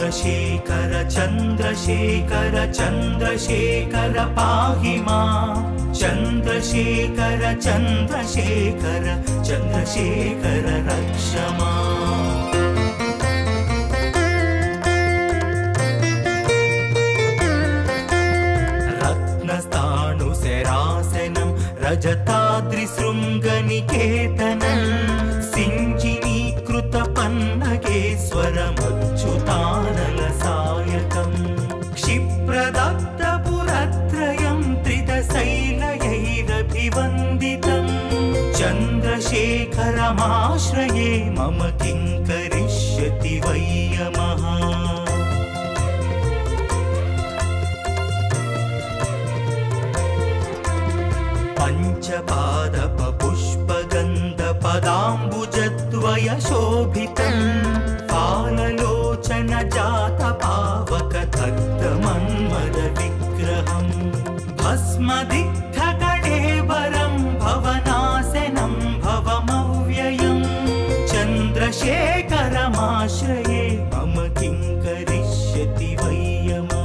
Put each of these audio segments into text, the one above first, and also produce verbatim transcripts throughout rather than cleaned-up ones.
चंद्रशेखर चंद्रशेखर चंद्रशेखर पाहि मां चंद्रशेखर चंद्रशेखर चंद्रशेखर रक्ष माम्। रत्नस्थाणुशरासनं रजताद्रिशृङ्गनिकेतनं सिञ्चिनीकृत पन्नगेश्वरमच्युतानल सायकं क्षिप्रदत्त पुरत्रयं त्रिदशैलयैरभिवन्दितं चन्द्रशेखरमाश्रये मम किं करिष्यति वै यमः। पञ्चपादपपुष्पगन्धपदाम्बुजद्वयशोभितं फाललोचनजातपावकथक्तमन्मदविग्रहं भस्मदिग्धकणेवरं भवनासनं भवमव्ययं चन्द्रशेखरमाश्रये मम किं करिष्यति वै यमः।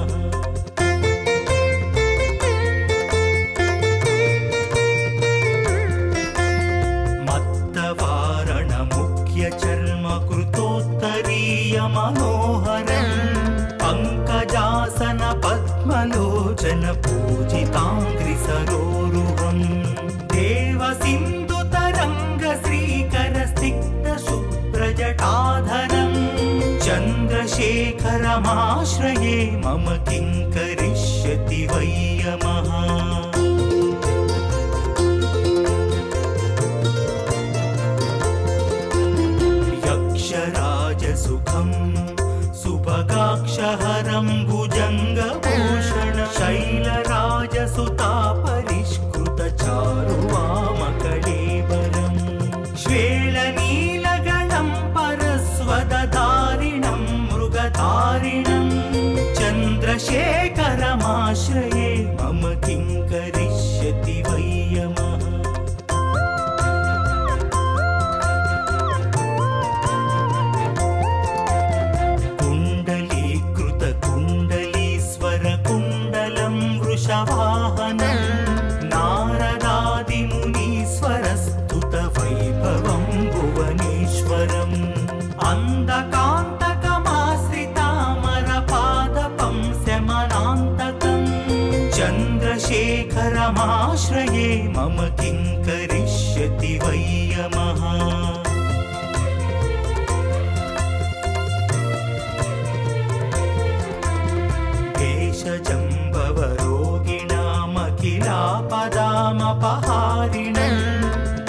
मनोहरं पंकजासन पद्मलोचन पूजितांग्रिसरोरुहं देवसिंधु तरंग श्रीकर स्निग्ध शुभ्रजटाधरं चंद्रशेखरमाश्रये मम किं करिष्यति वै यमः। सुखं सुभगाक्षहरं भुजङ्गभूषण शैलराजसुतापरिष्कृतचारु वामकलेवरं श्वेलनीलगणं परस्वदधारिणं मृगधारिणं चन्द्रशेखरमाश्रये मम किं करिष्यति वै यमः। अंधकांतकमाश्रितामरपादपं शमनान्तकं चंद्रशेखरमाश्रये मम किं करिष्यति वै यमः। किलापदामपहारिणं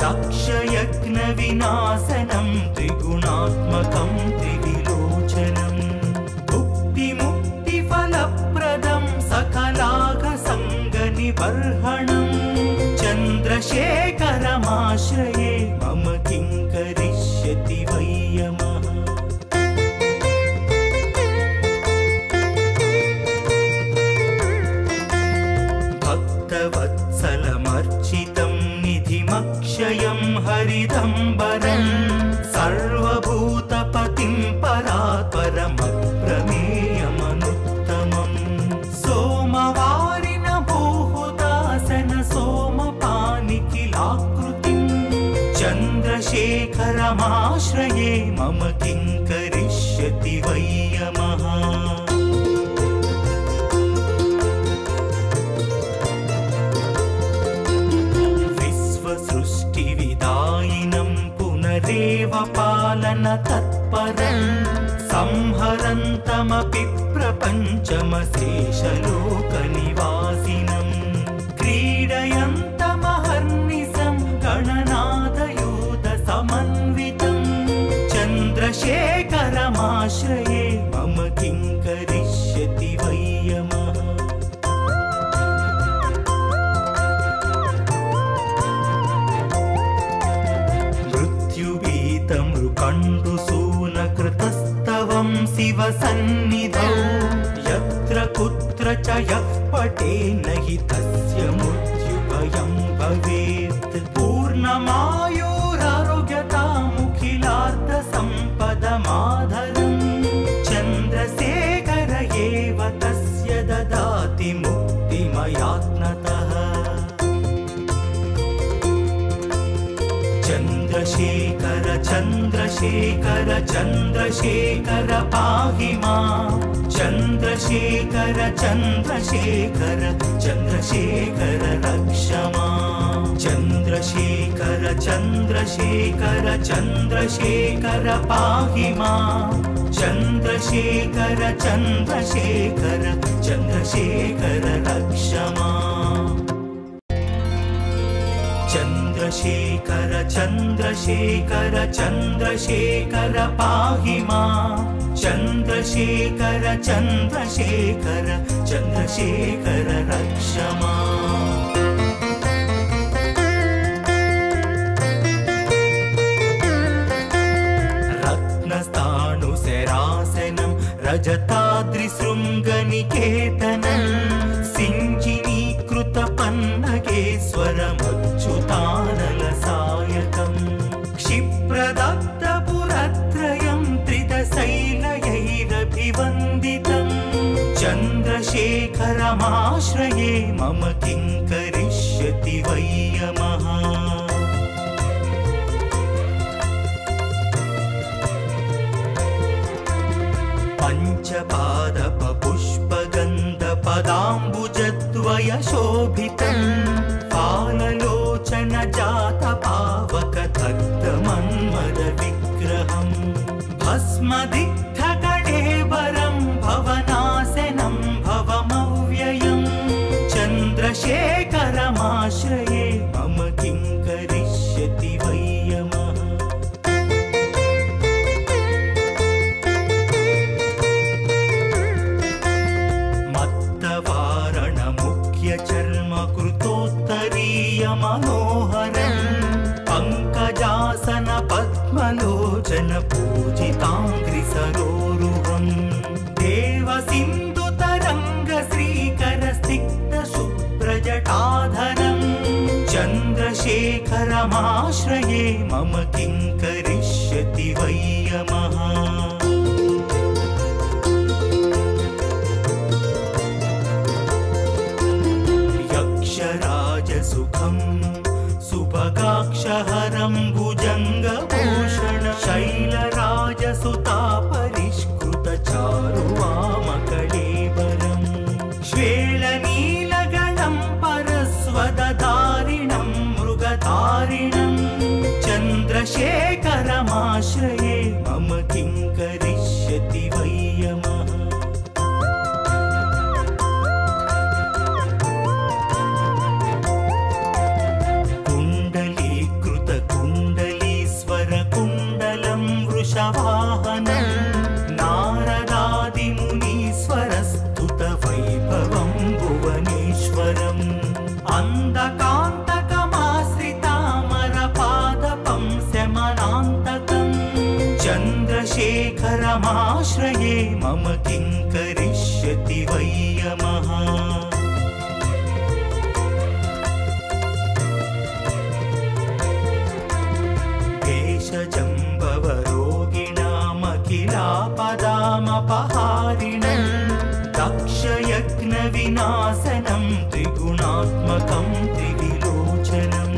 दक्षयज्ञविनाशनं त्रिगुणात्मकं त्रिविलोचनं भुक्तिमुक्तिफलप्रदं सकलाघसङ्गनिबर्हणं चन्द्रशेखरमाश्रये मम किं करिष्यति वै यमः। वत्सलमर्चितं निधिमक्षयं हरिदम्बरं सर्वभूतपतिं परात्परमप्रमेयमनुत्तमं सोमवारिणभूहुदासन सोमपानिखिलाकृतिं चन्द्रशेखरमाश्रये मम किं करिष्यति वै यमः। पालन तत्परं संहरन्तमपि प्रपञ्चमशेषलोकनिवासिनं क्रीडयन्तमहर्निशं गणनादयूथसमन्वितं चन्द्रशेखरमाश्रये मम किं करिष्यति वै यमः। कण्डुसूनकृतस्तवं शिवसन्निधौ यत्र कुत्र च यः पठेन्न हि तस्य मृत्युभयं भवेत्। पूर्णमायुरारोग्यतामुखिलार्थसम्पदमाधरं चन्द्रशेखरं चंद्रशेखर चंद्रशेखर पाहि मां चंद्रशेखर चंद्रशेखर चंद्रशेखर रक्ष मां चंद्रशेखर चंद्रशेखर चंद्रशेखर पाहि मां चंद्रशेखर चंद्रशेखर चंद्रशेखर रक्ष मां चंद्रशेखर चंद्रशेखर चंद्रशेखर पाहि मां चंद्रशेखर चंद्रशेखर चंद्रशेखर रक्ष मां रत्नस्थाणुसरासनं रजताद्रिशृङ्गनिकेतनं सिञ्चिनीकृतपन्नगेश्वरम् क्षिप्रदत्तपुरत्रयं त्रिदशैलयैरभिवन्दितं चन्द्रशेखरमाश्रये मम किं करिष्यति वै यमः पञ्चपादपपुष्पगन्धपदाम्बुजद्वयशोभितं पाललोचन जातपावकथक्तमन्मद विग्रहं भस्मदिग्धकणेवरं भवनासनं भवमव्ययं चन्द्रशेखरमाश्रये मम किं करिष्यति वै यमः मनोहरं पंकजासन पद्मलोचन पूजितांग्रिसरोरुहं देवसिन्धुतरंग श्रीकरस्निग्ध शुभ्रजटाधरं चंद्रशेखरमाश्रये मम किं करिष्यति वै यमः सुभगाक्षहरं भुजङ्गभूषण शैलराजसुतापरिष्कृतचारुवामकलेवरं श्वेलनीलगणं परस्वदधारिणं मृगधारिणं चन्द्रशेखरमाश्रये मम किं करिष्यति वै यमः चन्द्रशेखरमाश्रये मम किं करिष्यति वै यमः देशजम्भवरोगिणामखिलापदामपहारिणं दक्षयज्ञविनाशनं त्रिगुणात्मकं त्रिविलोचनं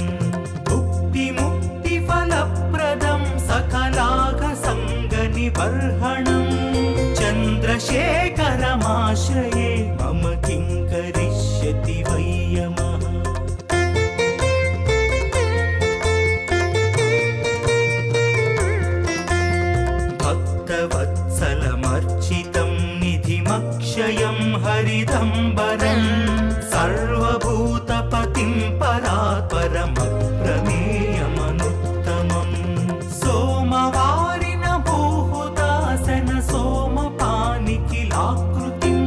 भुक्तिमुक्तिफलप्रदं सकलाघसङ्गनिबर्हणं चन्द्रशेखरमाश्रये मम किं करिष्यति वै यमः हरिदम्बरं सर्वभूतपतिं परात्परमप्रमेयमनुत्तमं सोमवारिण भूहुदासन सोमपानिखिलाकृतिं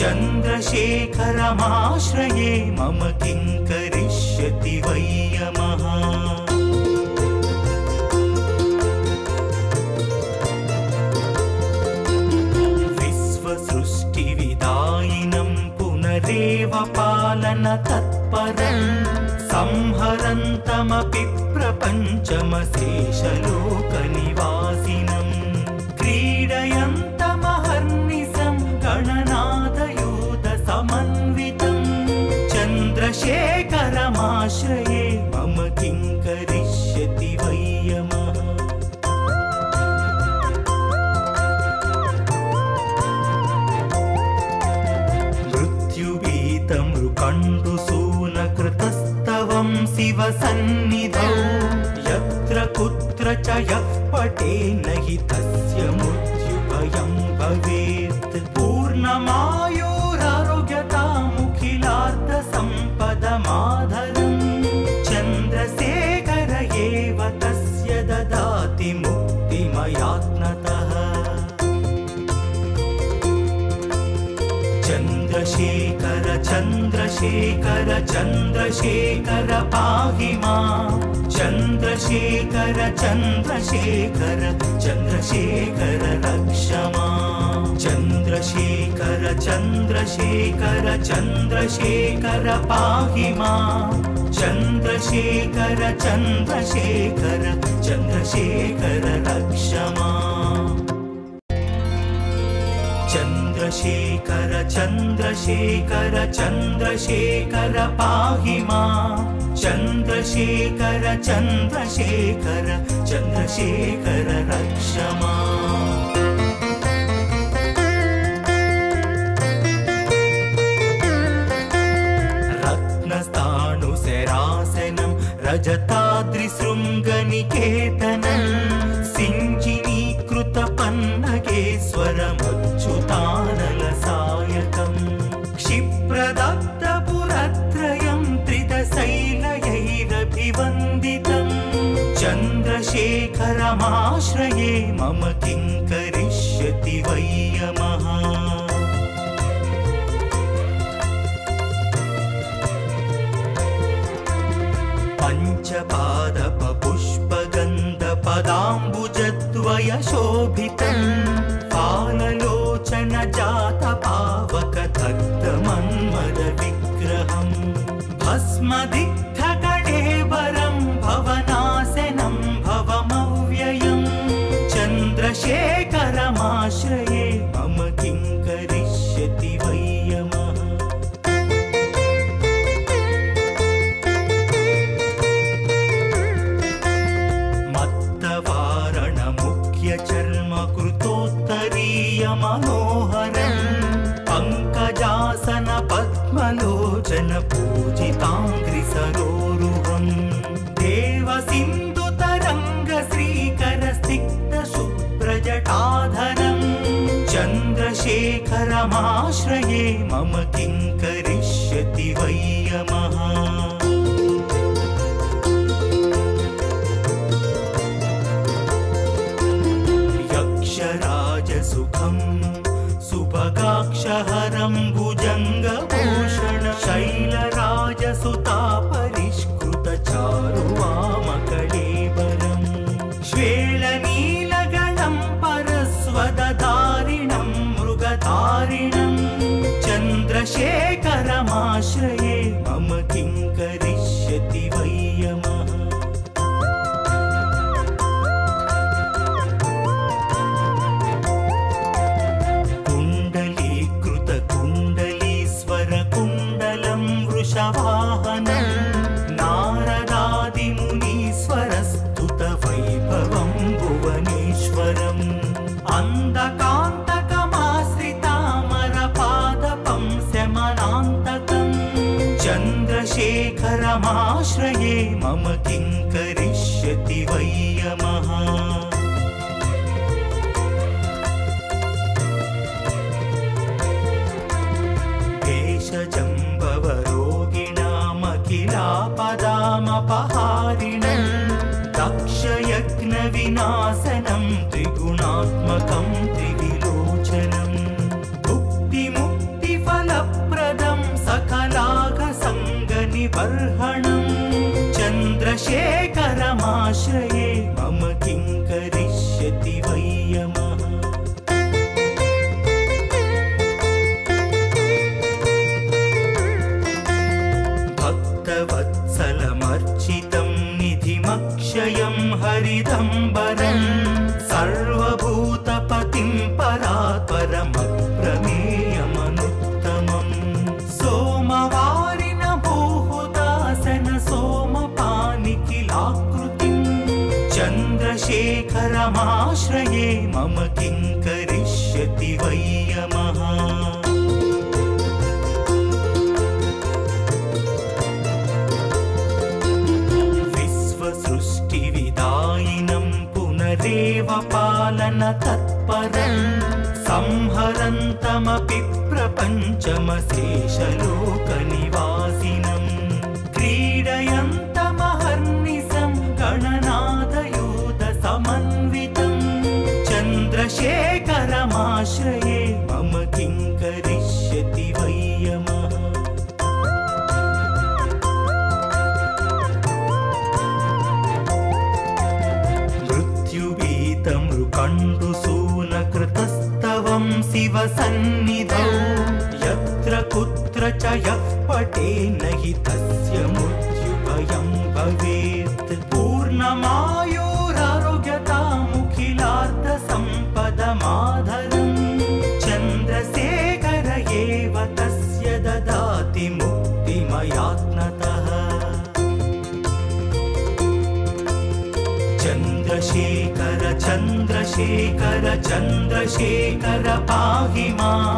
चन्द्रशेखरमाश्रये मम किं करिष्यति वै यमः देवपालन तत्परं संहरन्तमपि प्रपञ्चमशेषलोकनिवासिनं क्रीडयन्तमहर्निशं गणनादयूथसमन्वितं चन्द्रशेखरमाश्रये मम किं करिष्यति वै यमः कंडु सूनकृतस्तवं शिव सन्निधौ यत्र कुत्र च यः पठे न हि तस्य मृत्युभयं भवेत्। पूर्णमायोरारोग्यतामुखिलार्थसम्पदमाधरं चन्द्रशेखर एव तस्य ददाति मुक्तिमयात्नतः। चन्द्रशेखर चन्द्रशेखर चन्द्रशेखर पाहि मां। चन्द्रशेखर चन्द्रशेखर चन्द्रशेखर रक्ष मां। चन्द्रशेखर चन्द्रशेखर चन्द्रशेखर पाहि मां। चन्द्रशेखर चन्द्रशेखर चन्द्रशेखर रक्ष मां। चन्द्रशेखर चन्द्रशेखर चन्द्रशेखर पाहि मां। चन्द्रशेखर चन्द्रशेखर चन्द्रशेखर रक्ष माम्। रत्नस्थाणुसरासनं रजताद्रिशृङ्गनिकेतनं सिञ्चिनीकृतपन्नगेश्वरमच्युतानल सायकं क्षिप्रदत्तपुरत्रयं त्रिदशैलयैरभिवन्दितं चन्द्रशेखरमाश्रये मम किं करिष्यति वै यमः। पञ्चपादपपुष्पगन्धपदाम्बुजद्वयशोभितं फाललोचनजातपावकथक्तमन्मदविग्रहं भस्मदिग्धकटेवरं भवनाशनं भवमव्ययं चन्द्रशेखरमाश्रये मम किं करिष्यति वै यमः। मनोहरं पङ्कजासन पद्मलोचन पूजिताङ्घ्रिसरोरुहं देवसिन्धुतरङ्ग श्रीकरस्तिग्धशुभ्रजटाधरं चन्द्रशेखरमाश्रये मम किं करिष्यति वै यमः। सुखं सुभगाक्षहरं भुजङ्गभूषणं शैलराजसुतापरिष्कृतचारुवामकलेवरं श्वेलनीलगणं परस्वदधारिणं मृगधारिणं चन्द्रशेखरमाश्रये मम किं करिष्यति वै यमः। नारदादिमुनीश्वरस्तुतवैभवं भुवनेश्वरम् अन्धकान्तकमाश्रितामरपादपं शमनान्तकं चन्द्रशेखरमाश्रये मम किं करिष्यति वै यमः। पहारिणं दक्षयज्ञविनाशनं त्रिगुणात्मकं त्रिविलोचनं भुक्तिमुक्तिफलप्रदं सकलाघसङ्गनिबर्हणं चन्द्रशेखरमाश्रये मम किं करिष्यति वै यमः। निधिमक्षयं हरिदम्बरं सर्वभूतपतिं परात्परमप्रमेयमनुत्तमं सोमवारिण भूहुदासन सोमपानिखिलाकृतिं चन्द्रशेखरमाश्रये मम किं करिष्यति वै यमः। देवपालन तत्परं संहरन्तमपि प्रपञ्चमशेषलोकनिवासिनं क्रीडयन्तमहर्निशं गणनादयूत समन्वितं चन्द्रशेखरमाश्रये मम किं करिष्यति वै यमः। कंडुसूनकृतस्तवं शिव सन्निधौ यत्र कुत्र च यः पठेन्न हि तस्य मृत्युभयं भवेत्। पूर्णमायोरारोग्यतामुखिलार्थसम्पदमाधरं चन्द्रशेखर एव तस्य ददाति मुक्तिमयात्नतः। चन्द्रशेखर चन्द्रशेखर चन्द्रशेखर पाहि मां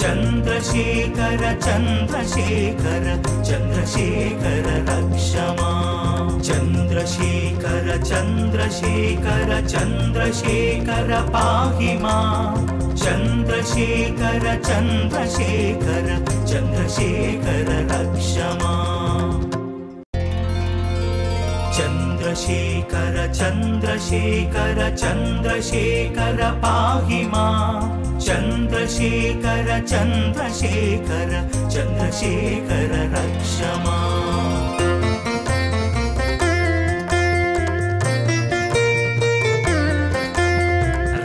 चन्द्रशेखर चन्द्रशेखर चन्द्रशेखर रक्ष मां। चन्द्रशेखर चन्द्रशेखर चन्द्रशेखर पाहि मां चन्द्रशेखर चन्द्रशेखर चन्द्रशेखर रक्ष मां। चन्द्रशेखर चन्द्रशेखर चन्द्रशेखर पाहि मां चन्द्रशेखर चन्द्रशेखर चन्द्रशेखर रक्ष माम्।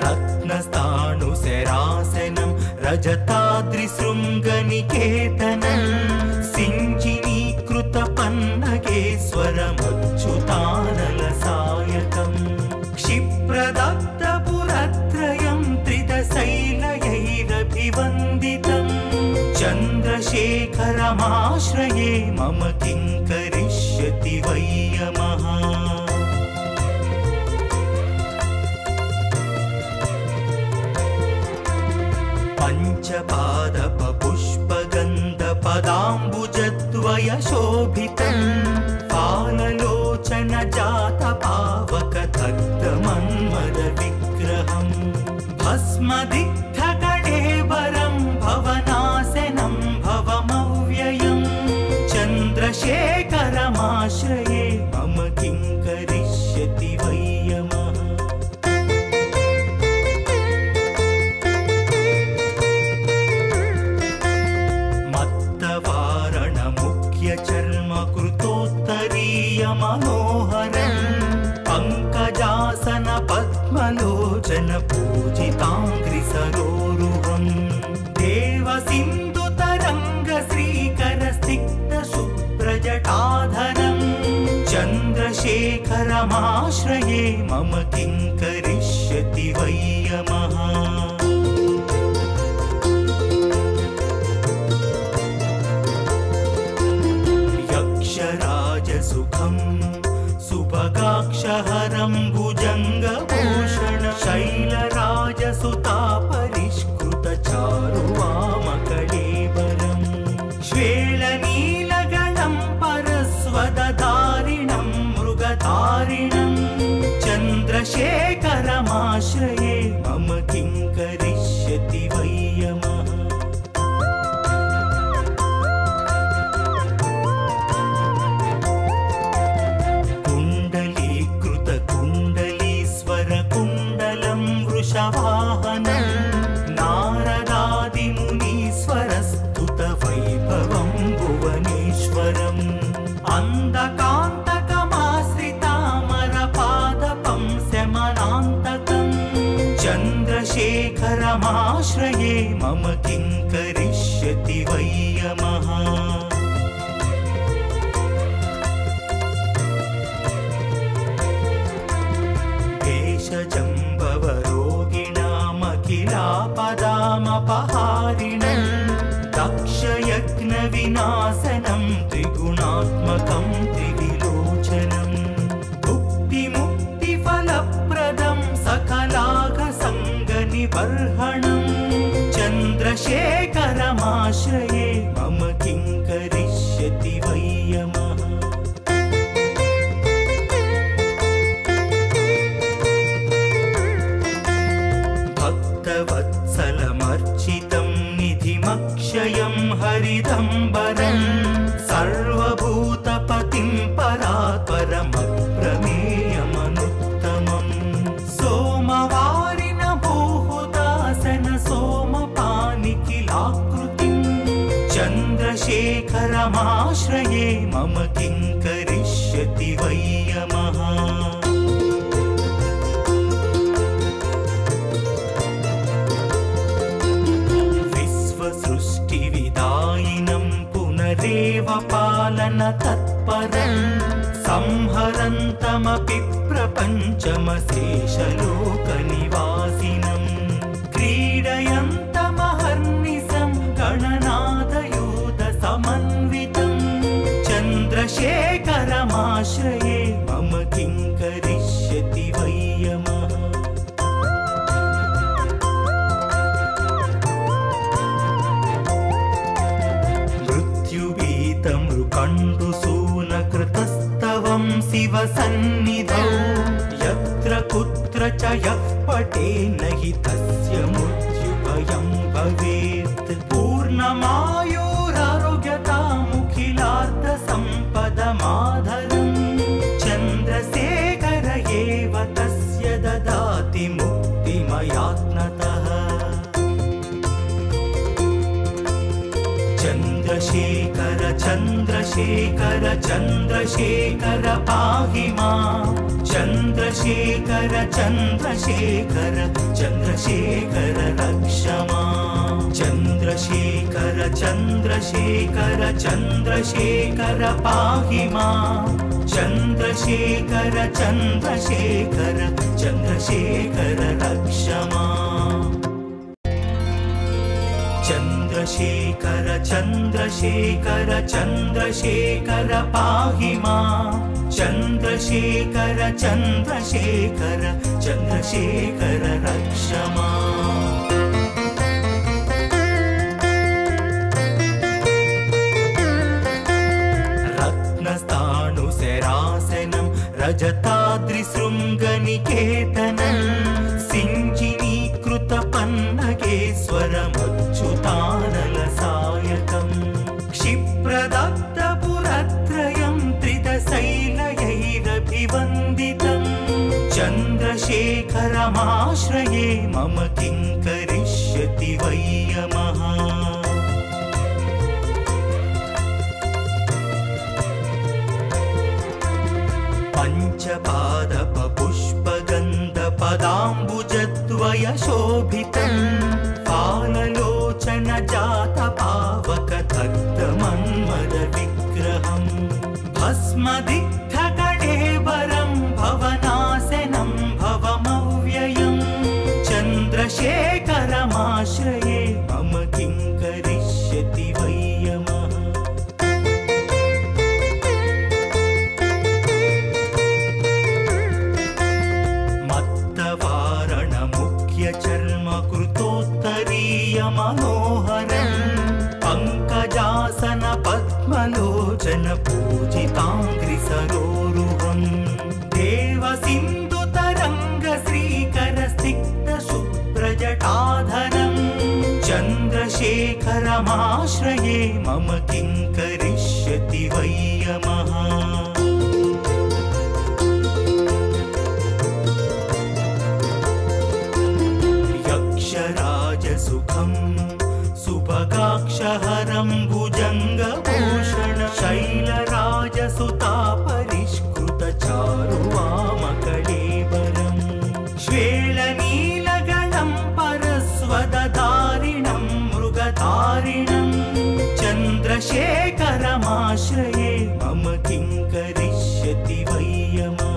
रत्नस्थाणुसरासनं रजताद्रिशृङ्गनिकेतनं सिञ्चिनीकृत पन्नगेश्वरमच्युतानल सायकं क्षिप्रदत्तपुरत्रयं त्रिदशैलयैरभिवन्दितं चन्द्रशेखरमाश्रये मम किं करिष्यति वै यमः। पञ्चपादपपुष्पगन्धपदाम्बुजद्वयशोभितं फाललोचनजातपावकतक्तमन्मदविग्रहं भस्मदिग्धकणेवरं भवनासनं भवमव्ययं चन्द्रशेखरमाश्रये मम किं करिष्यति वै यमः। मनोहरं पंकजासन पद्मलोचन पूजितांग्रिसरोरुहं देवसिन्धुतरंग श्रीकरस्निग्धशुभ्रजटाधरं चन्द्रशेखरमाश्रये मम किं करिष्यति वै यमः। सुखं सुभगाक्षहरं भुजङ्गभूषण शैलराजसुतापरिष्कृतचारु वामकलेवरं श्वेलनीलगणं परस्वदधारिणं मृगधारिणं चन्द्रशेखरमाश्रये मम किं करिष्यति वै यमः। वाहनं नारदादिमुनीश्वरस्तुत वैभवं भुवनेश्वरम् अन्धकान्तकमाश्रितामरपादपं शमनान्तकं चन्द्रशेखरमाश्रये मम किं करिष्यति वै यमः। पदामपहारिणं दक्षयज्ञविनाशनं त्रिगुणात्मकं त्रिविलोचनं भुक्तिमुक्तिफलप्रदं सकलाघसङ्गनिबर्हणं चन्द्रशेखरमाश्रये मम किं करिष्यति वै यमः। भक्तवत्सलमर्चितं निधिमक्षयं हरिदम्बरं सर्वभूतपतिं परात्परमप्रमेयमनुत्तमं सोमवारिण भूहुदासन सोमपानिखिलाकृतिं चन्द्रशेखरमाश्रये मम किं करिष्यति वै यमः। देवपालन तत्परं संहरन्तमपि प्रपञ्चमशेषलोकनिवासिनं क्रीडयन्तमहर्निशं गणनादयूथसमन्वितं चन्द्रशेखरमाश्रये मम किं करिष्यति वै यमः। कण्डुसूनकृतस्तवं शिवसन्निधौ यत्र कुत्र च यः पठे न हि तस्य मृत्युभयं भवेत्। पूर्णमायोरारोग्यतामुखिलार्थसम्पदमाधरं चन्द्रशेखर एव तस्य ददाति मुक्तिमयात्नतः। चन्द्रशेखर चन्द्रशेखर चन्द्रशेखर पाहि मां चन्द्रशेखर चन्द्रशेखर चन्द्रशेखर रक्ष मां। चन्द्रशेखर चन्द्रशेखर चन्द्रशेखर पाहि मां चन्द्रशेखर चन्द्रशेखर चन्द्रशेखर रक्ष मां। चन्द्रशेखर चन्द्रशेखर चन्द्रशेखर पाहि मां चन्द्रशेखर चन्द्रशेखर चन्द्रशेखर रक्ष माम्। रत्नस्थाणुसरासनं रजताद्रिशृङ्गनिकेतनं स्वरमच्युतानलसायकं क्षिप्रदत्तपुरत्रयं त्रिदशैलयैरभिवन्दितं चन्द्रशेखरमाश्रये मम किं करिष्यति वै यमः। पञ्चपादपपुष्पगन्धपदाम्बुजद्वयशोभितं फाललोचनजातपावकथक्तमन्मदविग्रहं भस्मदिग्धकणेवरं भवनाशनं भवमव्ययं चन्द्रशेखरमाश्रये मम किं करिष्यति वै यमः। मनोहरं पङ्कजासन पद्मलोचन पूजिताङ्घ्रिसरोरुहं देवसिन्धुतरङ्गश्रीकरस्निग्धशुभ्रजटाधरं चन्द्रशेखरमाश्रये मम किं करिष्यति वै यमः। सुखं सुभगाक्षहरं भुजङ्गभूषणं शैलराजसुतापरिष्कृतचारुवामकलेवरं श्वेलनीलगणं परस्वदधारिणं मृगधारिणं चन्द्रशेखरमाश्रये मम किं करिष्यति वै यमः।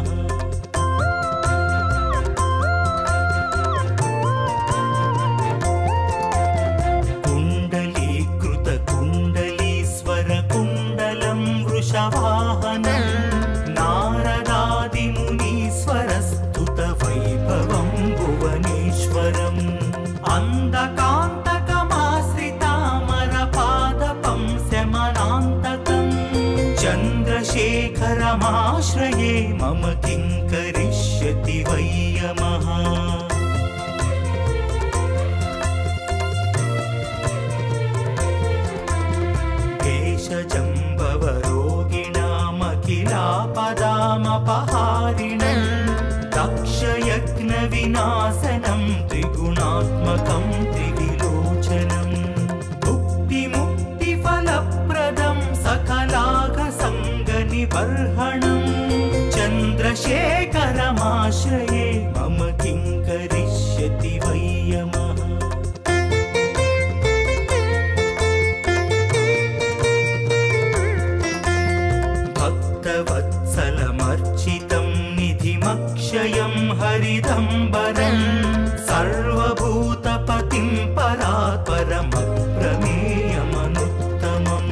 नारदादिमुनीश्वरस्तुतवैभवं भुवनेश्वरम् अन्धकान्तकमाश्रितामरपादपं शमनान्तकं चन्द्रशेखरमाश्रये मम किं करिष्यति वै यमः। चंद्रशेखरमाश्रये मम किं करिष्यति वै यमः। भक्तवत्सलमर्चितं निधिमक्षयं हरिदम्बरं सर्वभूतपतिं परात्परमप्रमेयमनुत्तमं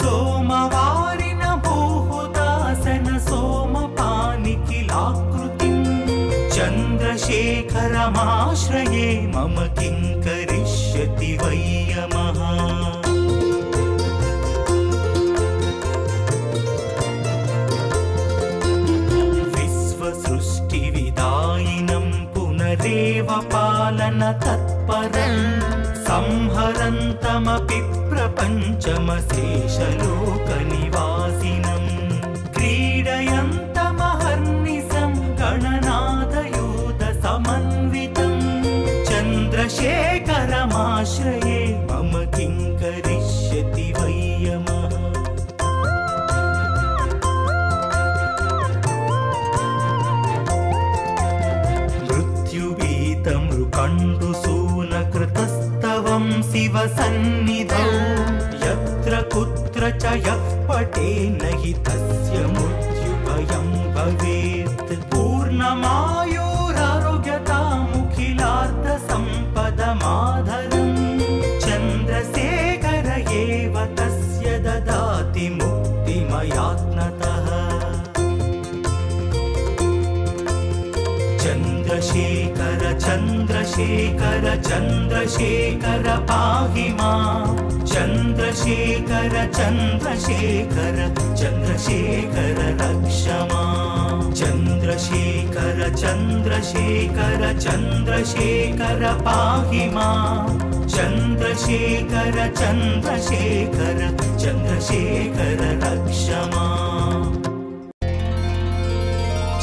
सोमवारिण भूहुदासन सोमपानिखिलाकृतिं चन्द्रशेखरमाश्रये मम किं करिष्यति वै यमः। देव पालन तत्परं संहरन्तमपि प्रपञ्चमशेषलोकनिवासिनं क्रीडयन्तमहर्निशं गणनादयूथसमन्वितं चन्द्रशेखरमाश्रये मम किं करिष्यति वै यमः। कंडुसूनकृतस्तवं शिवसन्निधौ यत्र कुत्र च यः पठे न हि तस्य मृत्युभयं भवेत्। पूर्णमायुरारोग्यतामुखिलार्थसम्पदमाधरं चन्द्रशेखर एव तस्य ददाति मुक्तिमयात्नतः। चन्द्रशेखर चन्द्रशेखर चन्द्रशेखर पाहि मां चन्द्रशेखर चन्द्रशेखर चन्द्रशेखर रक्ष मां चन्द्रशेखर चन्द्रशेखर चन्द्रशेखर पाहि मां चन्द्रशेखर चन्द्रशेखर चन्द्रशेखर रक्ष मां।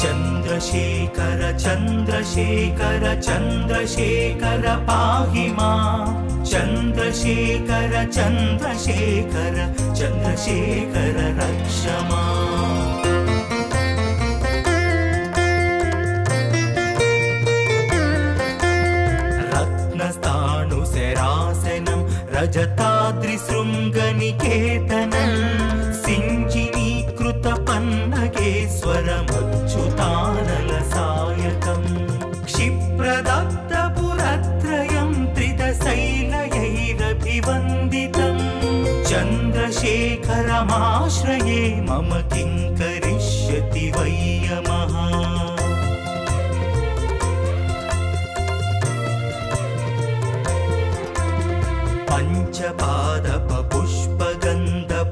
चन्द्रशेखर चन्द्रशेखर चन्द्रशेखर पाहि मां चन्द्रशेखर चन्द्रशेखर चन्द्रशेखर रक्ष माम्। रत्नस्थाणुशरासनं रजताद्रिशृङ्गनिकेतनं स्वरमच्युतानलसायकं क्षिप्रदत्तपुरत्रयं त्रिदशैलयैरभिवन्दितं चन्द्रशेखरमाश्रये मम किं करिष्यति वै यमः।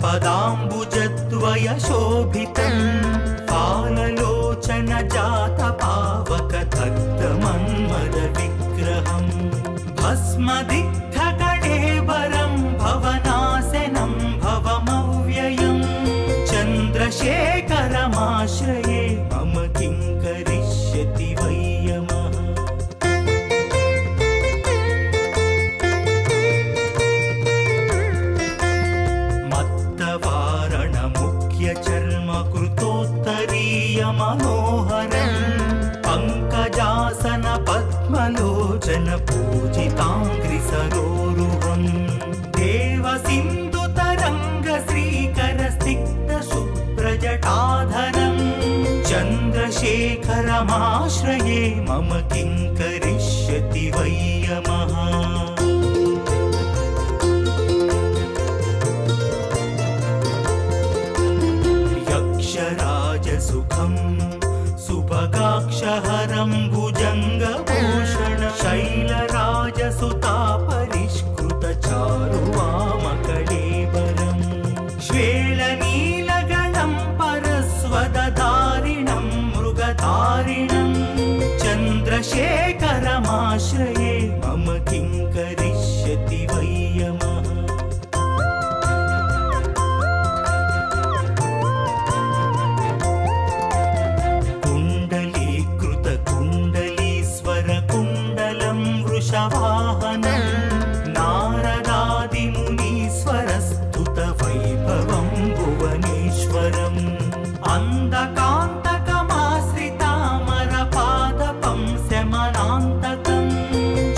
पदाम्बुजद्वयशोभितं फाललोचन जातपावकथक्तमन्मदविग्रहं भस्मदिग्धकणेवरं भवनाशनं भवमव्ययं चन्द्रशेखरमाश्रये मम किं करिष्यति वै यमः। मनोहरं पंकजासन पद्मलोचन पूजितांग्रिसरोरुहं देवसिन्धुतरंग श्रीकरस्निग्ध शुभ्रजटाधरं चन्द्रशेखरमाश्रये मम किं करिष्यति वै यमः। सुखं सुभगाक्षहरं भुजङ्गभूषणं शैलराजसुतापरिष्कृतचारुवामकलेवरं श्वेलनीलगणं परस्वदधारिणं मृगधारिणं चन्द्रशेखरमाश्रये मम किं करिष्यति वै यमः।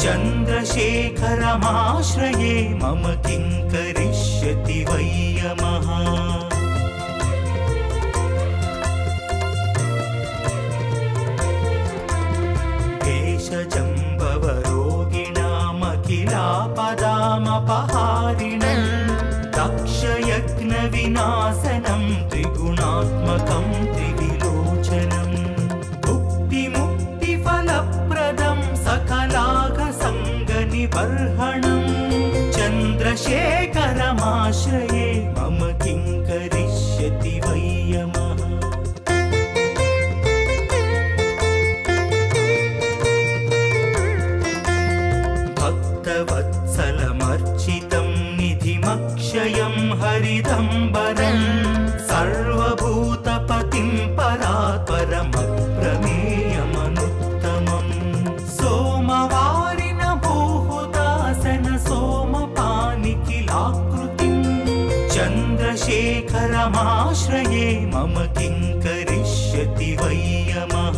चन्द्रशेखरमाश्रये मम किं करिष्यति वै यमः। देशजम्भवरोगिणामखिलापदामपहारिणं दक्षयज्ञविनाशनं त्रिगुणात्मकं त्रिविलोचनं भुक्तिमुक्तिफलप्रदं सकलाघसङ्गनिबर्हणं चन्द्रशेखरमाश्रये मम किं करिष्यति वै यमः। भक्तवत्सलमर्चितं निधिमक्षयं हरिदम्बरं सर्वभूतपतिं परात्परमप्रमेयमनुत्तमं सोमवारिण भूहुदासन सोमपानिखिलाकृतिं चन्द्रशेखरमाश्रये मम किं करिष्यति वै यमः।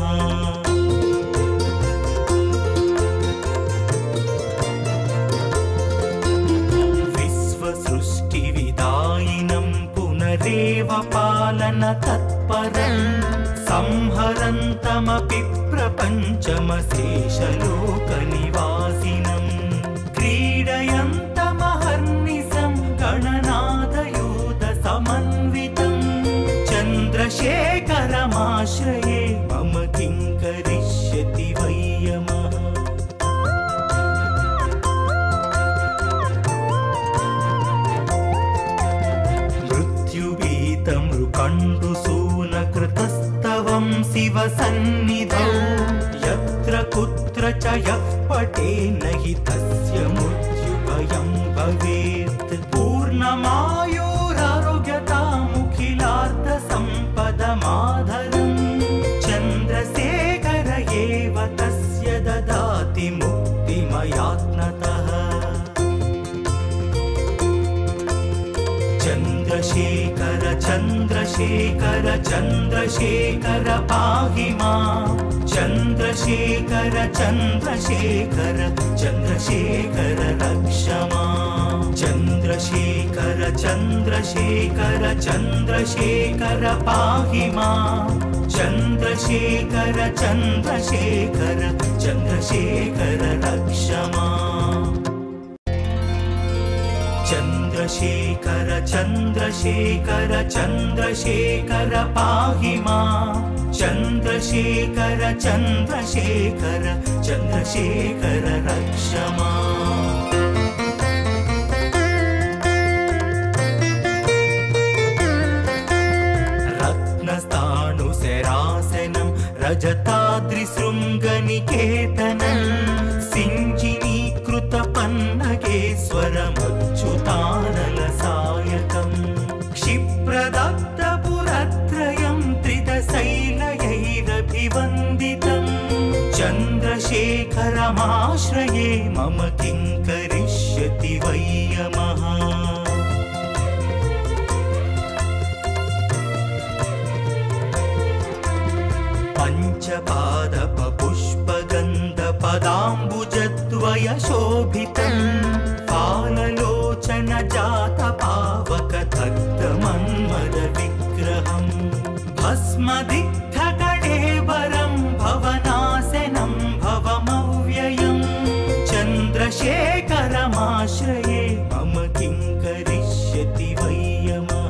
देवपालन तत्परं संहरन्तमपि प्रपञ्चमशेषलोकनिवासिनं क्रीडयन्तमहर्निशं गणनादयूथसमन्वितं चन्द्रशेखरमाश्रये मम किं करिष्यति वै यमः। कण्डुसूनकृतस्तवं शिवसन्निधौ यत्र कुत्र च यः पठे न हि तस्य मृत्युभयं भवेत्। पूर्णमायोरारोग्यतामुखिलार्थसम्पदमाधरं चन्द्रशेखर एव तस्य ददाति मुक्तिमयात्नतः। चन्द्रशेखर चन्द्रशेखर चन्द्रशेखर पाहि मां चन्द्रशेखर चन्द्रशेखर चन्द्रशेखर रक्ष मां। चन्द्रशेखर चन्द्रशेखर चन्द्रशेखर पाहि मां चन्द्रशेखर चन्द्रशेखर चन्द्रशेखर रक्ष मां। चन्द्रशेखर चन्द्रशेखर चन्द्रशेखर पाहि मां चन्द्रशेखर चन्द्रशेखर चन्द्रशेखर रक्ष माम्। रत्नस्थाणुशरासनं रजताद्रिशृङ्गनिकेतनं पन्नगेश्वरमच्युतानलसायकं क्षिप्रदत्तपुरत्रयं त्रिदशैलयैरभिवन्दितं चन्द्रशेखरमाश्रये मम किं करिष्यति वै यमः। पञ्चपादपपुष्पगन्धपदाम्बुजद्वयशोभितं फाललोचनजातपावकथग्धमन्मदविग्रहं भस्मदिग्धकडेबरं भवनाशनं भवमव्ययं चन्द्रशेखरमाश्रये मम किं करिष्यति वै यमः।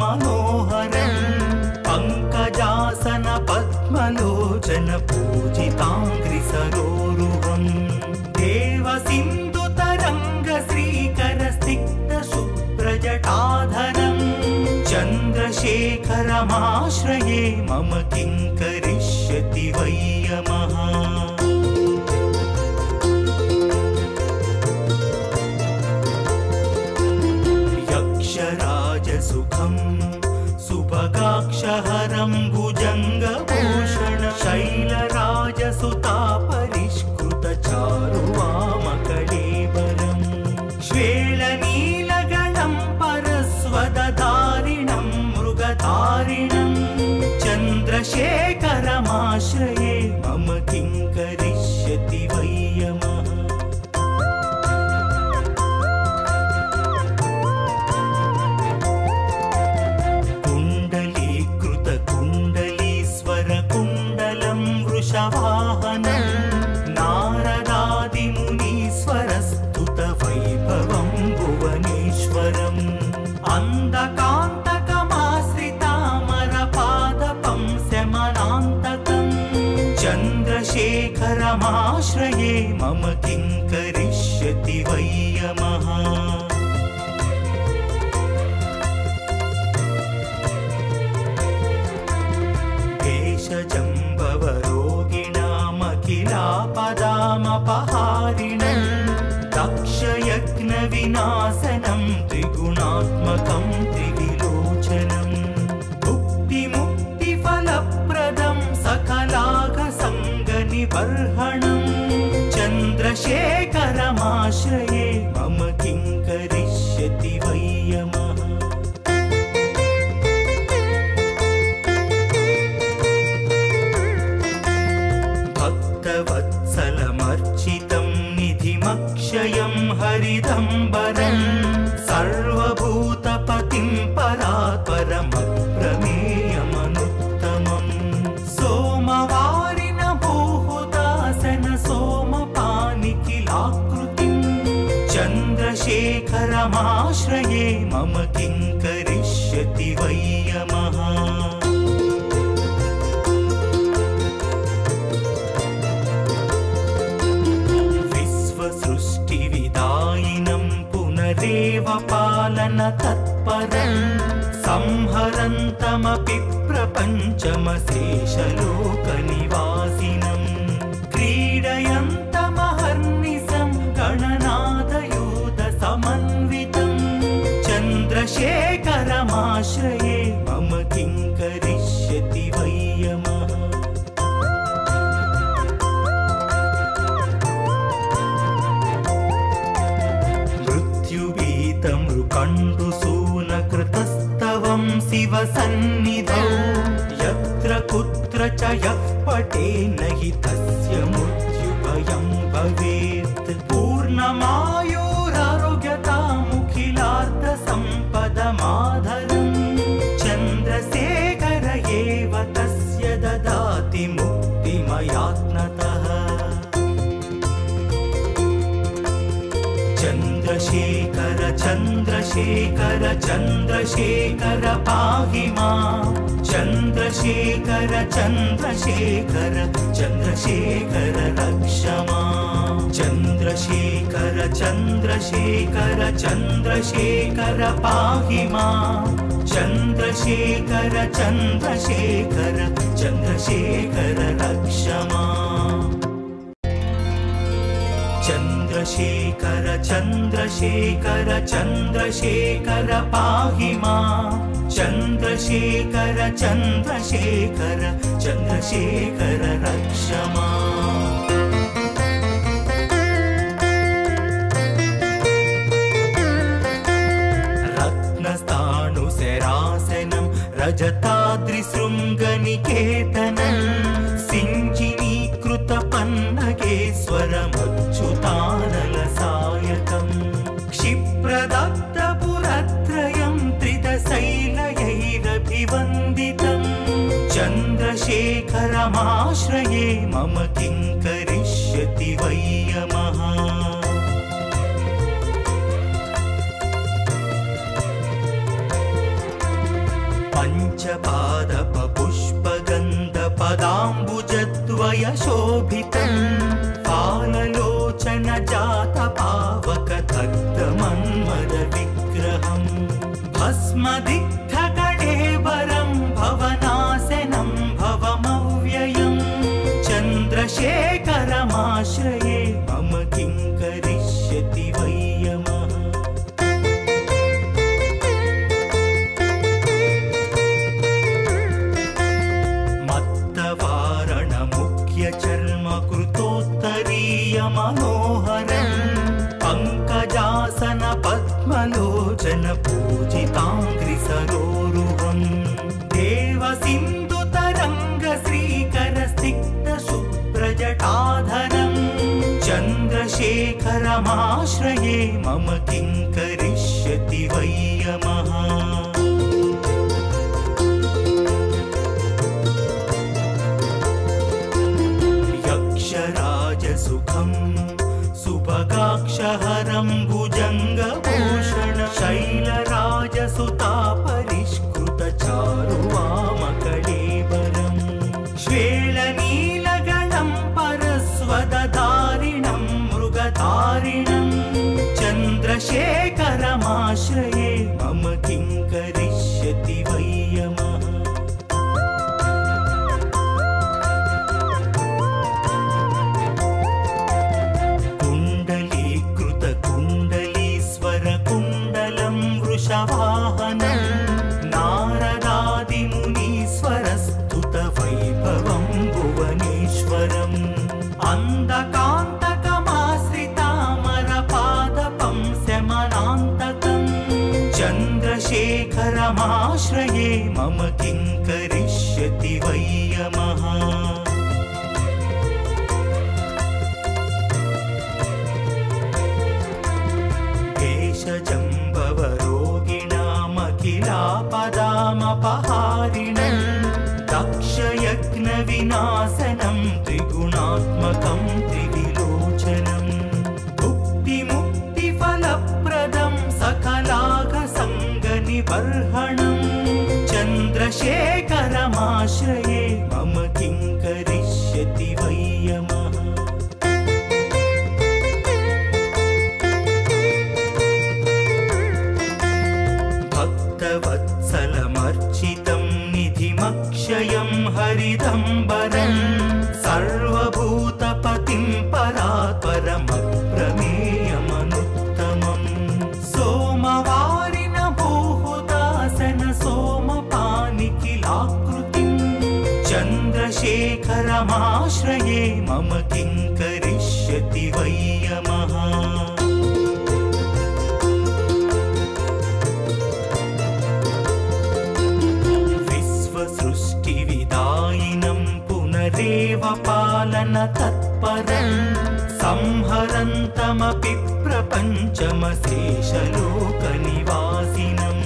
मनोहरं पङ्कजासन पद्मलोचन पूजिताङ्घ्रिसरोरुहं देवसिन्धुतरङ्गश्रीकरसिक्तशुभ्रजटाधरं चन्द्रशेखरमाश्रये मम किं करिष्यति वै यमः। सुखम सुभगाक्षहरं भुजंगभूषण शैलराजसुतापरिष्कृत चारुवामकलेवरं श्वेलनीलगणं परस्वदधारिणं मृगधारिणं चन्द्रशेखरमाश्रये मम किं करिष्यति वै यमः। वाहनं नारदादिमुनीश्वरस्तुत वैभवं भुवनेश्वरम् अन्धकान्तकमाश्रितामरपादपं शमनान्तकं चन्द्रशेखरमाश्रये मम किं करिष्यति वै यमः। पहारिणं दक्षयज्ञविनाशनं त्रिगुणात्मकं त्रिविलोचनं भुक्तिमुक्तिफलप्रदं सकलाघसङ्गनिबर्हणं चन्द्रशेखरमाश्रये मम किं करिष्यति वै यमः। निधिमक्षयं हरिदम्बरं सर्वभूतपतिं परात्परमप्रमेयमनुत्तमं सोमवारिण भूहुदासन सोमपानिखिलाकृतिं चन्द्रशेखरमाश्रये मम किं करिष्यति वै यमः। देवपालन तत्परं संहरन्तमपि प्रपञ्चमशेषलोकनिवासिनं क्रीडयन्तमहर्निशं गणनादयूथसमन्वितं चन्द्रशेखरमाश्रये मम किं करिष्यति वै यमः। कण्डुसूनकृतस्तवं शिवसन्निधौ यत्र कुत्र च यः पठेन्न हि तस्य मृत्युभयं भवेत्। पूर्णमायोरारोग्यतामुखिलार्थसम्पदमाधरं चन्द्रशेखर एव तस्य ददाति मुक्तिमयात्नतः। चन्द्रशेखर चन्द्रशेखर चन्द्रशेखर पाहि मां चन्द्रशेखर चन्द्रशेखर चन्द्रशेखर रक्ष मां चन्द्रशेखर चन्द्रशेखर चन्द्रशेखर पाहि मां चन्द्रशेखर चन्द्रशेखर चन्द्रशेखर रक्ष मां। चन्द्रशेखर चन्द्रशेखर चन्द्रशेखर पाहि मां चन्द्रशेखर चन्द्रशेखर चन्द्रशेखर रक्ष माम्। रत्नस्थाणुशरासनं रजताद्रिशृङ्गनिकेतनं पन्नगेश्वरमच्युतानलसायकं क्षिप्रदत्तपुरत्रयं त्रिदशैलयैरभिवन्दितं चन्द्रशेखरमाश्रये मम किं करिष्यति वै यमः। पदाम्बुजद्वयशोभितं फाललोचन जातपावकतक्तमन्मदविग्रहं भस्मदिग्धकणेवरं भवनाशनं भवमव्ययं चन्द्रशेखरमाश्रये मम किं करिष्यति वै यमः। मामाश्रये मम किं करिष्यति वै यमः। यक्षराजसुखं सुभगाक्षहरं भुजङ्गभूषण शैलराजसुतापरिष्कृतचारु वामकलेवरं श्वेलनीलगणं परस्वदधारिणं मृगधारिणं चन्द्रशेखरमाश्रये मम किं करिष्यति वै यमः। वाहनं नारदादिमुनीश्वरस्तुत वैभवं भुवनेश्वरम् अन्धकान्तकमाश्रितामरपादपं शमनान्तकं चन्द्रशेखरमाश्रये मम किं करिष्यति वै यमः। पदामपहारिणं दक्षयज्ञविनाशनं त्रिगुणात्मकं त्रिविलोचनं भुक्तिमुक्तिफलप्रदं सकलाघसङ्गनिबर्हणं चन्द्रशेखरमाश्रये मम किं करिष्यति वै यमः। निधिमक्षयं हरिदम्बरं सर्वभूतपतिं परात्परमप्रमेयमनुत्तमं सोमवारिण भूहुदासन सोमपानिखिलाकृतिं चन्द्रशेखरमाश्रये मम किं करिष्यति वै यमः। देवपालन तत्परं संहरन्तमपि प्रपञ्चमशेषलोकनिवासिनं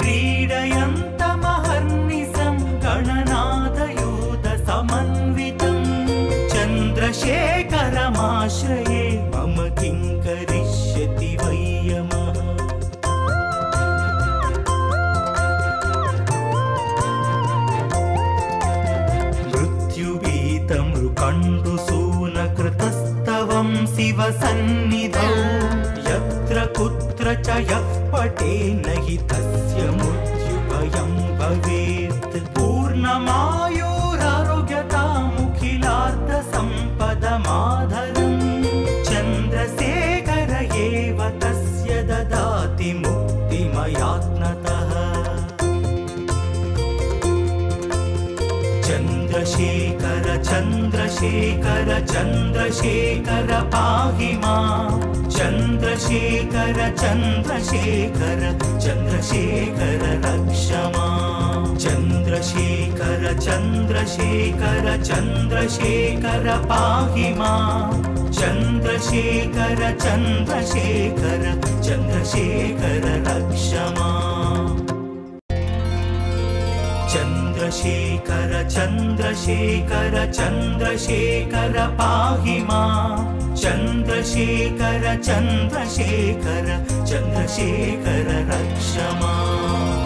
क्रीडयन्तमहर्निशं गणनादयूथसमन्वितं चन्द्रशेखरमाश्रये मम किं करिष्यति वै यमः। कण्डुसूनकृतस्तवं शिवसन्निधौ यत्र कुत्र च यः पठे न हि तस्य मृत्युभयं भवेत्। पूर्णमायोरारोग्यतामुखिलार्थसम्पदमाधरं चन्द्रशेखर एव तस्य ददाति मुक्तिमयात्नतः। चन्द्रशेखर चन्द्रशेखर चन्द्रशेखर पाहि मां चन्द्रशेखर चन्द्रशेखर चन्द्रशेखर रक्ष मां चन्द्रशेखर चन्द्रशेखर चन्द्रशेखर पाहि मां चन्द्रशेखर चन्द्रशेखर चन्द्रशेखर रक्ष मां। चन्द्रशेखर चन्द्रशेखर चन्द्रशेखर पाहि मां चन्द्रशेखर चन्द्रशेखर चन्द्रशेखर रक्ष माम्।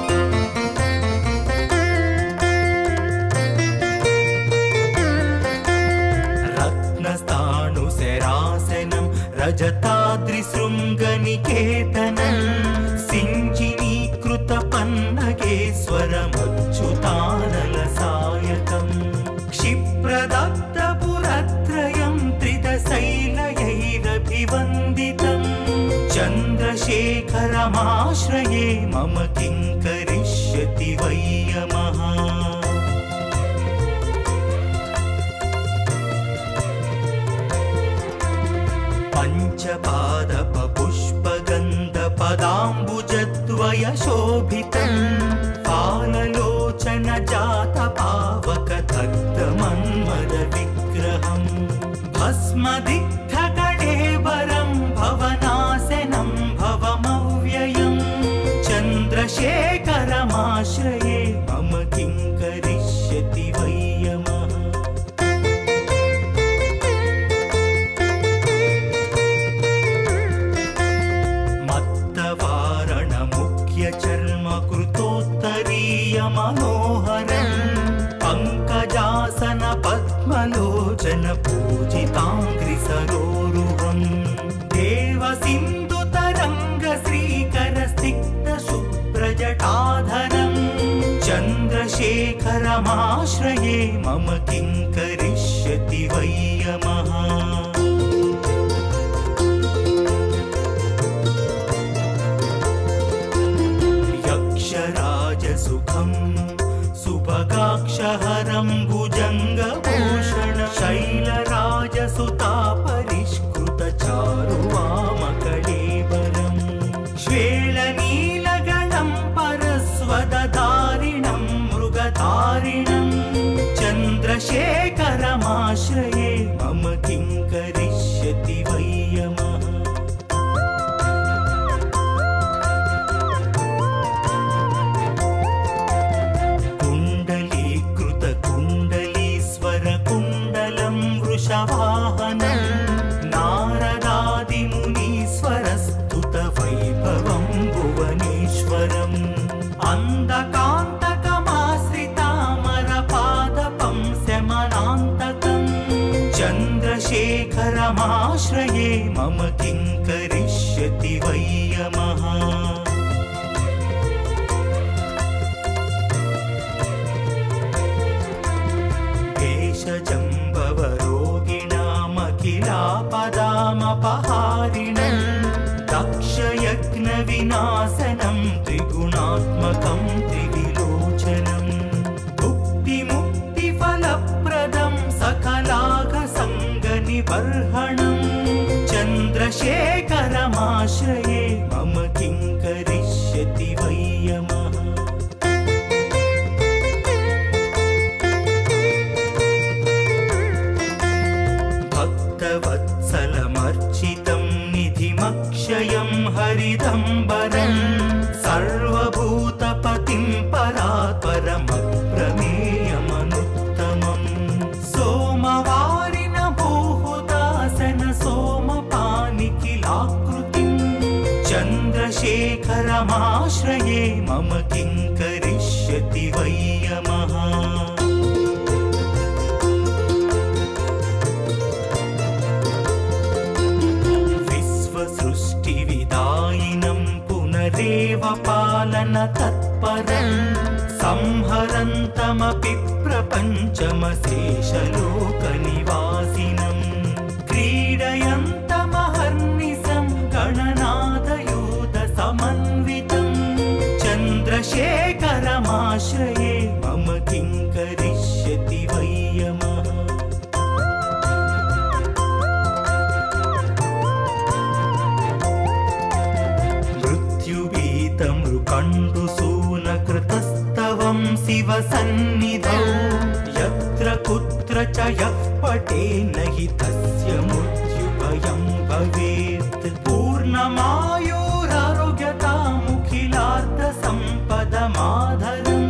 रत्नस्थाणुशरासनं रजताद्रिशृङ्गनिकेतनं पन्नगेश्वरमच्युतानलसायकं क्षिप्रदत्तपुरत्रयं त्रिदशैलयैरभिवन्दितं चन्द्रशेखरमाश्रये मम किं करिष्यति वै यमः। पदाम्बुजद्वयशोभितं फाललोचन जातपावकतक्तमन्मदविग्रहं भस्मदिग्धकणेवरं भव चंद्रशेखरमाश्रये मम किं करिष्यति वै यमः। मत्तवारण मुख्य चर्म कृतोत्तरीय मनोहरं पंकजासन पद्मलोचन पूजितांग्रिसरोरुहं देवसिंधु तरंग श्रीकर स्निग्ध शुभ्रजटाधरं चंद्रशेखरमाश्रये मम किं करिष्यति वै यमः। सुभगाक्षहरं भुजंगभूषण शैलराजसुता परिष्कृत चारुवामकलेवरं श्वेलनीलगणं परस्वदधारिणं मृगधारिणं चंद्रशेखरमाश्रये मम किं करिष्यति वै यमः। नारदादिमुनीश्वरस्तुत वैभवं भुवनेश्वरम् अन्धकान्तकमाश्रितामरपादपं शमनान्तकं चंद्रशेखरमाश्रये मम किं करिष्यति वै यमः। पहारिणं दक्षयज्ञ विनाशनं त्रिगुणात्मकं त्रिविलोचनं भुक्तिमुक्तिफलप्रदं सकलाघसङ्गनिबर्हणं चंद्रशेखरमाश्रये मम किं करिष्यति वै यमः। हरिदंबरं सर्वभूतपतिं परात्परमप्रमेयमनुत्तमं सोमवारिण भूहुदासन सोमपानिखिलाकृतिं चंद्रशेखरमाश्रये मम किं करिष्यति वै यमः। पालन तत्परं संहरन्तमपि प्रपञ्चमशेषलोकनिवासिनं क्रीडयन्तमहर्निशं गणनादयूद समन्वितं चंद्रशेखरमाश्रये मम किं करिष्यति वै यमः। कंडुसूनकृतस्तवं शिवसन्निधौ यत्र कुत्र च यः पठे न हि तस्य मृत्युभयं भवेत्। पूर्णमायुरारोग्यतामुखिलार्थसम्पदमाधरं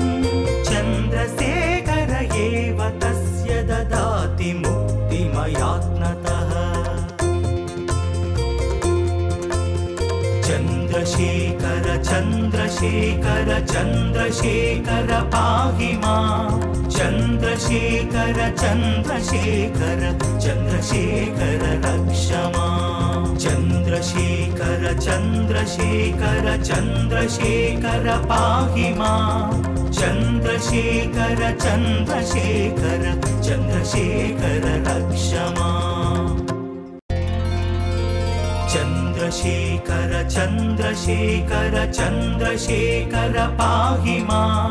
चंद्रशेखर एव तस्य ददाति मुक्तिमयात्नतः। चंद्रशेखर चंद्रशेखर चंद्रशेखर पाहि मां चंद्रशेखर चंद्रशेखर चंद्रशेखर रक्ष मां चंद्रशेखर चंद्रशेखर चंद्रशेखर पाहि मां चंद्रशेखर चंद्रशेखर चंद्रशेखर रक्ष मां। चंद्रशेखर चंद्रशेखर चंद्रशेखर पाहि मां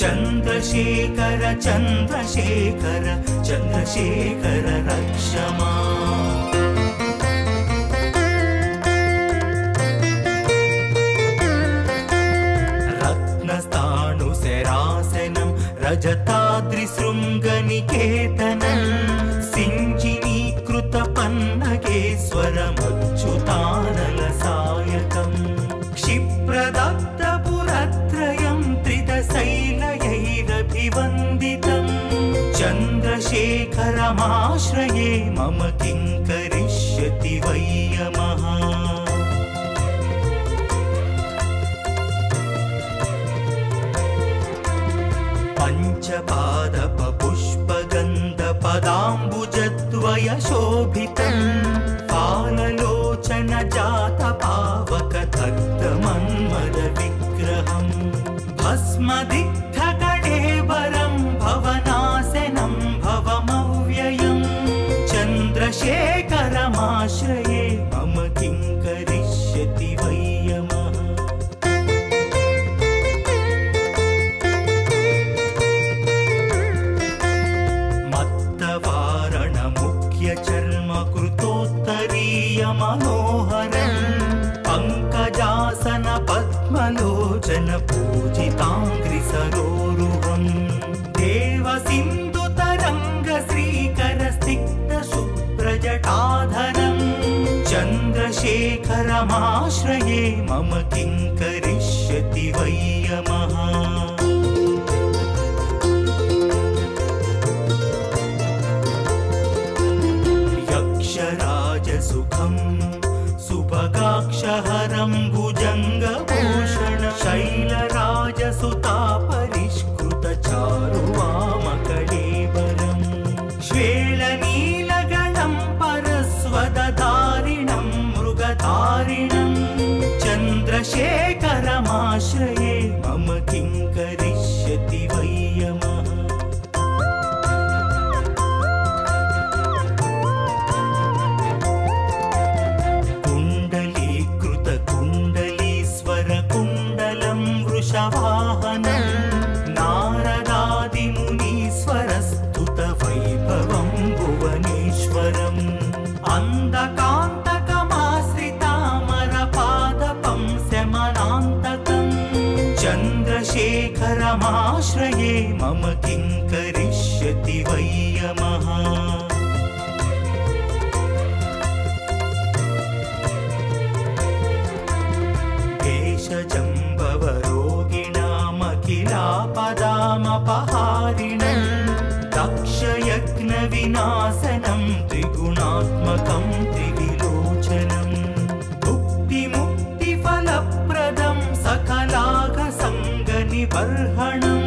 चंद्रशेखर चंद्रशेखर चंद्रशेखर रक्ष मां। रत्नस्थाणुसरासनं रजताद्रिशृङ्गनिकेतनं सिञ्चिनीकृत पन्नगेश्वरमच्युतानलसायकं क्षिप्रदत्तपुरः शरमाश्रये मम किं करिष्यति वै यमः। पञ्चपादपपुष्पगन्धपदाम्बुजद्वयशोभितम् फाललोचन जातपावकतप्तमन्मदविग्रहम् भस्मदिग्धकडेवरं भवनासनं भवमव्ययम् चन्द्रशेखरमाश्रये मम किं करिष्यति वै यमः। मनोहरं पंकजासन पद्मलोचन पूजितांग्रिसरोरुहं देवसिंधु तरंग श्रीकर स्निग्ध शुभ्रजटाधरं चंद्रशेखरमाश्रये मम किं करिष्यति वै यमः। सुखं सुभगाक्षहरं भुजङ्गभूषण शैलराजसुतापरिष्कृतचारु वामकलेवरं श्वेलनीलगणं परस्वदधारिणं मृगधारिणं चन्द्रशेखरमाश्रये मम किं करिष्यति वै यमः। चन्द्रशेखरमाश्रये मम किं करिष्यति वै यमः। देशजम्भवरोगिणामखिलापदामपहारिणं दक्षयज्ञविनाशनं त्रिगुणात्मकं त्रिविलोचनं भुक्तिमुक्तिफलप्रदं सकलाघसङ्गनिबर्हणं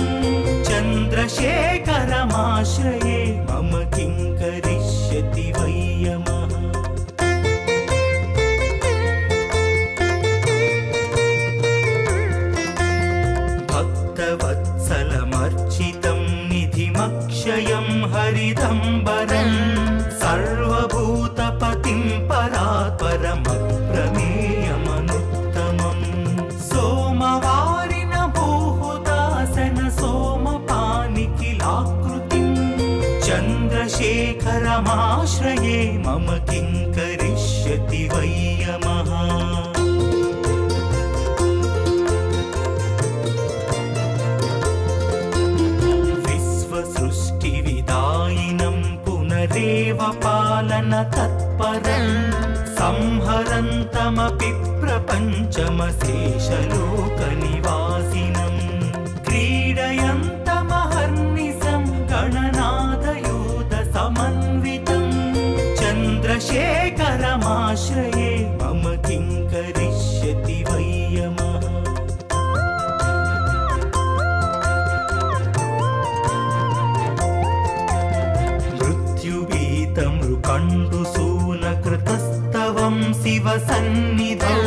चन्द्रशेखरमाश्रये मम किं करिष्यति वै यमः। भक्तवत्सलमर्चितं निधिमक्षयं हरिदम्बरं सर्वभूतपतिं परात्परमप्रमेयमनुत्तमं सोमवारिनभूहुदासन सोमपानिखिलाकृतिं चन्द्रशेखरमाश्रये मम किं करिष्यति वै यमः। पालन तत्परं संहरन्तमपि प्रपञ्चमशेषलोकनिवासिनं क्रीडयन्तमहर्निशं गणनादयूथसमन्वितं चन्द्रशेखरमाश्रये मम किं करिष्यति वै यमः। कण्डुसूनकृतस्तवं शिवसन्निधौ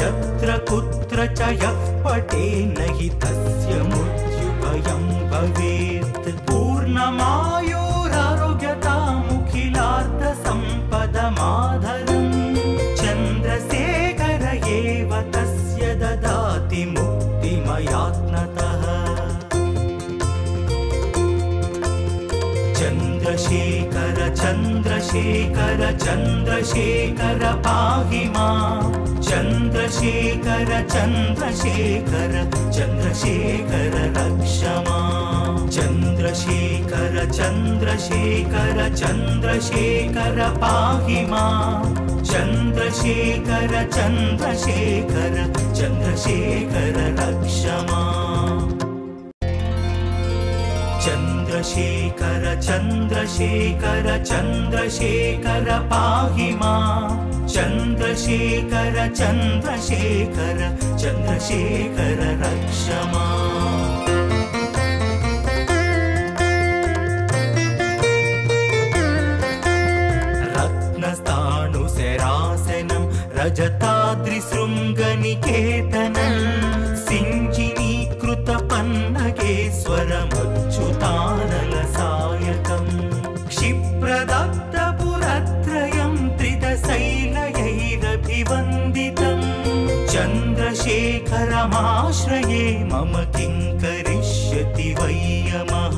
यत्र कुत्र च यः पठेन्न हि तस्य मृत्युभयं भवेत्। पूर्णमायोरारोग्यतामखिलार्थसम्पदमाधरं चन्द्रशेखर एव तस्य ददाति मुक्तिमयात्नतः। चन्द्रशेखर चन्द्रशेखर चन्द्रशेखर पाहि मां चन्द्रशेखर चन्द्रशेखर चन्द्रशेखर रक्ष मां चन्द्रशेखर चन्द्रशेखर चन्द्रशेखर पाहि मां चन्द्रशेखर चन्द्रशेखर चन्द्रशेखर रक्ष मां। चंद्रशेखर चंद्रशेखर चंद्रशेखर पाहि मां चंद्रशेखर चंद्रशेखर चंद्रशेखर रक्ष माम्। रत्नस्थाणुसरासनं रजताद्रिशृङ्गनिकेतनं सिञ्चिनीकृतपन्नगेश्वरमच्युतानल सायकं क्षिप्रदत्तपुरत्रयं त्रिदशैलयैरभिवन्दितं चन्द्रशेखरमाश्रये मम किं करिष्यति वै यमः।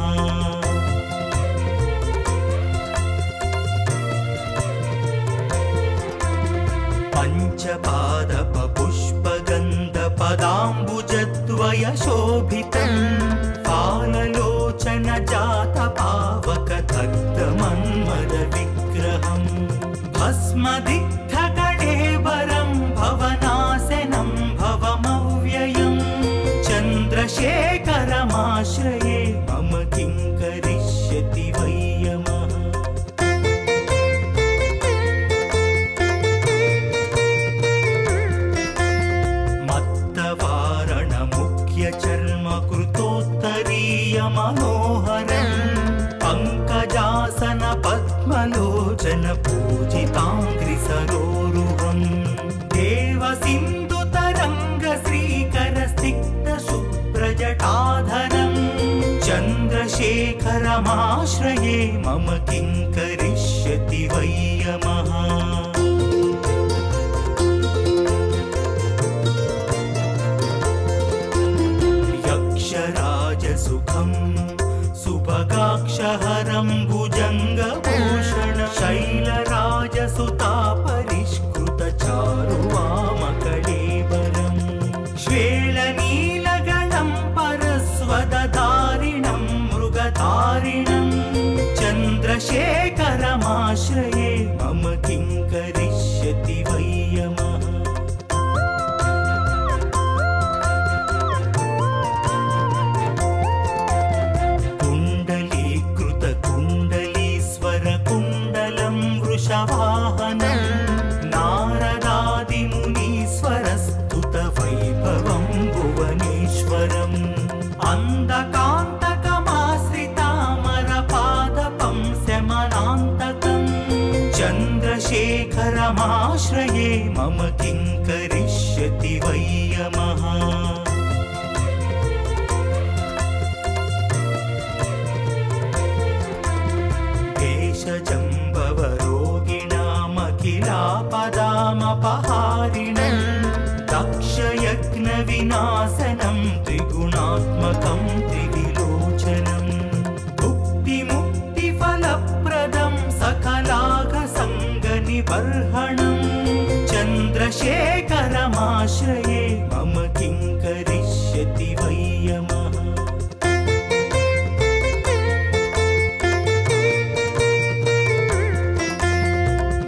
पञ्चपादपपुष्पगन्धपदाम्बुजद्वयशोभितं फाललोचनजातपावकथक्तमन्मदविग्रहं भस्मदिग्धकणेवरं भवनासनं भवमव्ययं चन्द्रशेखरमाश्रये मम किं करिष्यति वै यमः। मनोहरं पंकजासन पद्मलोचन पूजितांग्रिसरोरुहं देवसिन्धुतरंग श्रीकरस्निग्ध शुभ्रजटाधरं चंद्रशेखरमाश्रये मम किं करिष्यति वै यमः। सुखं सुभगाक्षहरं भुजङ्गभूषण शैलराजसुतापरिष्कृतचारु वामकलेवरं श्वेलनीलगणं परस्वदधारिणं मृगधारिणं चन्द्रशेखरमाश्रये मम किं करिष्यति वै यमः। चन्द्रशेखरमाश्रये मम किं करिष्यति वै यमः। देशजं भवरोगिणामखिलापदामपहारिणं दक्षयज्ञविनाशनं त्रिगुणात्मकं त्रिविलोचनं भुक्तिमुक्तिफलप्रदं सकलाघसङ्गनिबर्हणं चन्द्रशेखरमाश्रये मम किं करिष्यति वै यमः।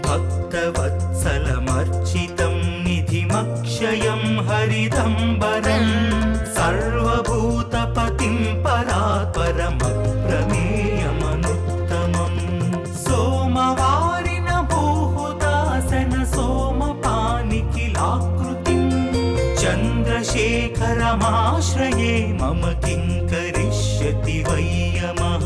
भक्तवत्सलमर्चितं निधिमक्षयं हरिदम्बरं सर्वभूतपतिं परात्परमप्रमेयमनुत्तमं सोमवारिण भूहुदासन सोमपानिखिलाकृतिं चन्द्रशेखरमाश्रये मम किं करिष्यति वै यमः।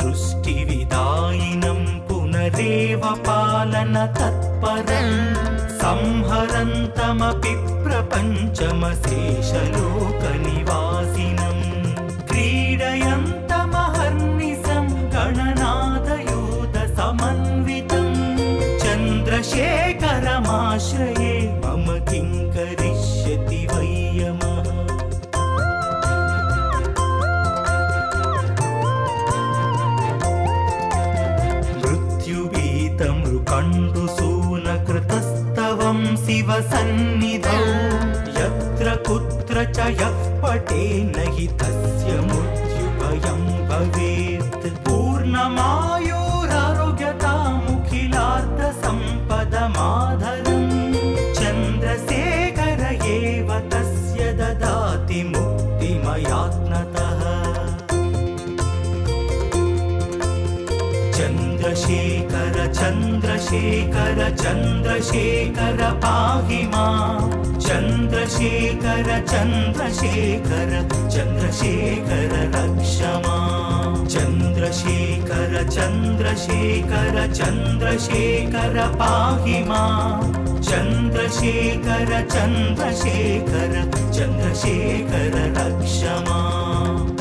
सृष्टिविदायिनं पुनरेव पालन तत्परं संहरन्तमपि प्रपञ्चमशेषलोकनिवासिनं क्रीडयन्तमहर्निशं गणनादयूथसमन्वितं चन्द्रशेखरमाश्रये मम किं करिष्यति वै यमः। कण्डुसूनकृतस्तवं शिवसन्निधौ यत्र कुत्र च यः पठे न हि तस्य मृत्युभयं भवेत्। पूर्णमायुरारोग्यतामुखिलार्थसम्पदमाधरं चन्द्रशेखरं चंद्रशेखर चंद्रशेखर चंद्रशेखर पाहि मां चंद्रशेखर चंद्रशेखर चंद्रशेखर रक्ष मां चंद्रशेखर चंद्रशेखर चंद्रशेखर पाहि मां चंद्रशेखर चंद्रशेखर चंद्रशेखर रक्ष मां।